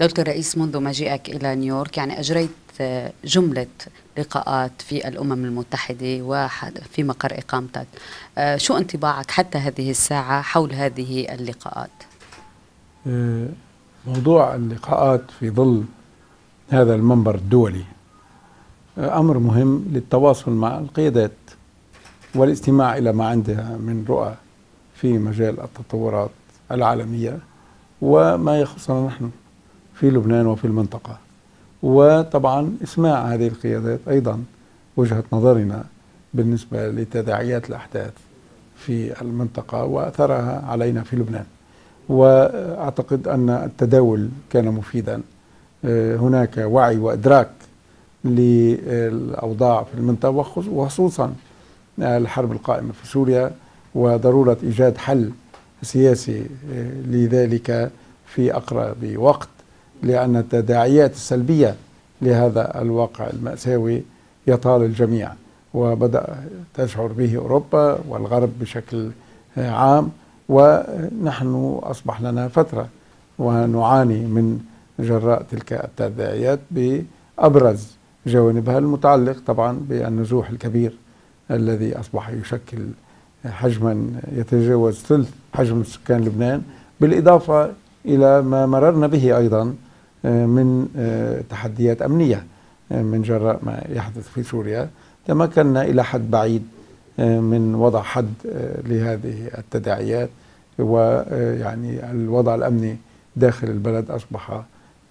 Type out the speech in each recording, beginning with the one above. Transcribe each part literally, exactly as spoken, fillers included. دولة الرئيس منذ مجيئك إلى نيويورك يعني أجريت جملة لقاءات في الأمم المتحدة وفي مقر إقامتك، شو انطباعك حتى هذه الساعة حول هذه اللقاءات؟ موضوع اللقاءات في ظل هذا المنبر الدولي أمر مهم للتواصل مع القيادات والاستماع إلى ما عندها من رؤى في مجال التطورات العالمية وما يخصنا نحن في لبنان وفي المنطقة، وطبعا إسماع هذه القيادات أيضا وجهة نظرنا بالنسبة لتداعيات الأحداث في المنطقة وأثرها علينا في لبنان. وأعتقد أن التداول كان مفيدا، هناك وعي وإدراك للأوضاع في المنطقة وخصوصا الحرب القائمة في سوريا وضرورة إيجاد حل سياسي لذلك في أقرب وقت، لأن التداعيات السلبية لهذا الواقع المأساوي يطال الجميع وبدأ تشعر به أوروبا والغرب بشكل عام، ونحن أصبح لنا فترة ونعاني من جراء تلك التداعيات بأبرز جوانبها المتعلق طبعا بالنزوح الكبير الذي أصبح يشكل حجما يتجاوز ثلث حجم سكان لبنان، بالإضافة إلى ما مررنا به أيضا من تحديات أمنية من جراء ما يحدث في سوريا. تمكنا إلى حد بعيد من وضع حد لهذه التداعيات، ويعني الوضع الأمني داخل البلد أصبح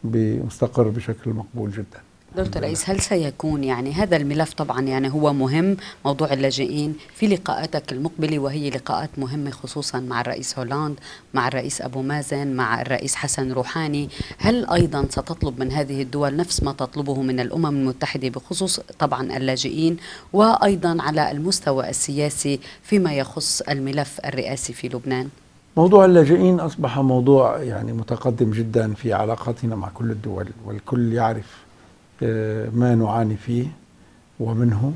مستقر بشكل مقبول جدا. دكتور رئيس، هل سيكون يعني هذا الملف طبعا يعني هو مهم، موضوع اللاجئين، في لقاءاتك المقبلة وهي لقاءات مهمة خصوصا مع الرئيس هولاند، مع الرئيس ابو مازن، مع الرئيس حسن روحاني، هل ايضا ستطلب من هذه الدول نفس ما تطلبه من الامم المتحدة بخصوص طبعا اللاجئين، وايضا على المستوى السياسي فيما يخص الملف الرئاسي في لبنان؟ موضوع اللاجئين اصبح موضوع يعني متقدم جدا في علاقاتنا مع كل الدول، والكل يعرف ما نعاني فيه ومنه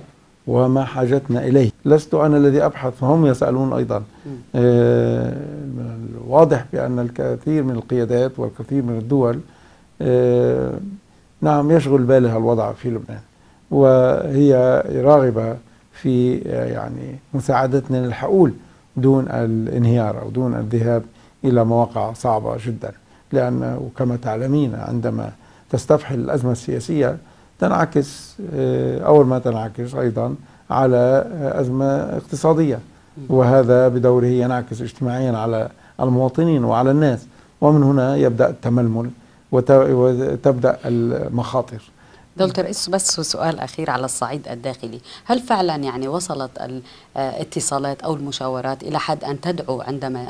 وما حاجتنا إليه. لست أنا الذي أبحث، هم يسألون أيضا. واضح بأن الكثير من القيادات والكثير من الدول نعم يشغل بالها الوضع في لبنان، وهي راغبة في يعني مساعدتنا للحقول دون الانهيار أو دون الذهاب إلى مواقع صعبة جدا، لأنه كما تعلمين عندما تستفحل الأزمة السياسية تنعكس أول ما تنعكس أيضا على أزمة اقتصادية، وهذا بدوره ينعكس اجتماعيا على المواطنين وعلى الناس، ومن هنا يبدأ التململ وتبدأ المخاطر. دكتور رئيس، بس سؤال أخير على الصعيد الداخلي، هل فعلا يعني وصلت الاتصالات أو المشاورات إلى حد أن تدعو عندما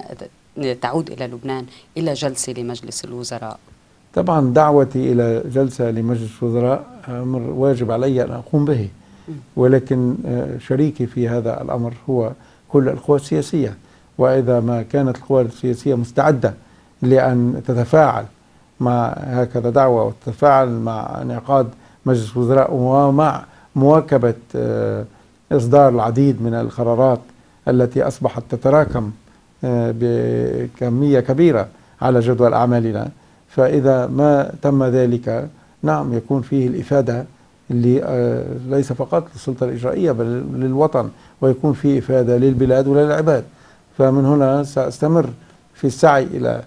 تعود إلى لبنان إلى جلسة لمجلس الوزراء؟ طبعا دعوتي إلى جلسة لمجلس الوزراء أمر واجب علي أن أقوم به، ولكن شريكي في هذا الأمر هو كل القوى السياسية، وإذا ما كانت القوى السياسية مستعدة لأن تتفاعل مع هكذا دعوة وتتفاعل مع انعقاد مجلس الوزراء ومع مواكبة إصدار العديد من القرارات التي أصبحت تتراكم بكمية كبيرة على جدول أعمالنا، فإذا ما تم ذلك نعم يكون فيه الإفادة ليس فقط للسلطة الإجرائية بل للوطن، ويكون فيه إفادة للبلاد وللعباد. فمن هنا سأستمر في السعي إلى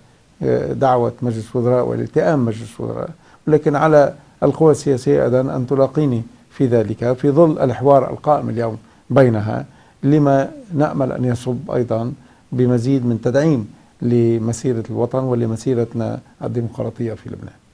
دعوة مجلس الوزراء والالتئام مجلس الوزراء، ولكن على القوى السياسية أيضا أن تلاقيني في ذلك في ظل الحوار القائم اليوم بينها، لما نأمل أن يصب أيضا بمزيد من تدعيم لمسيرة الوطن ولمسيرتنا الديمقراطية في لبنان.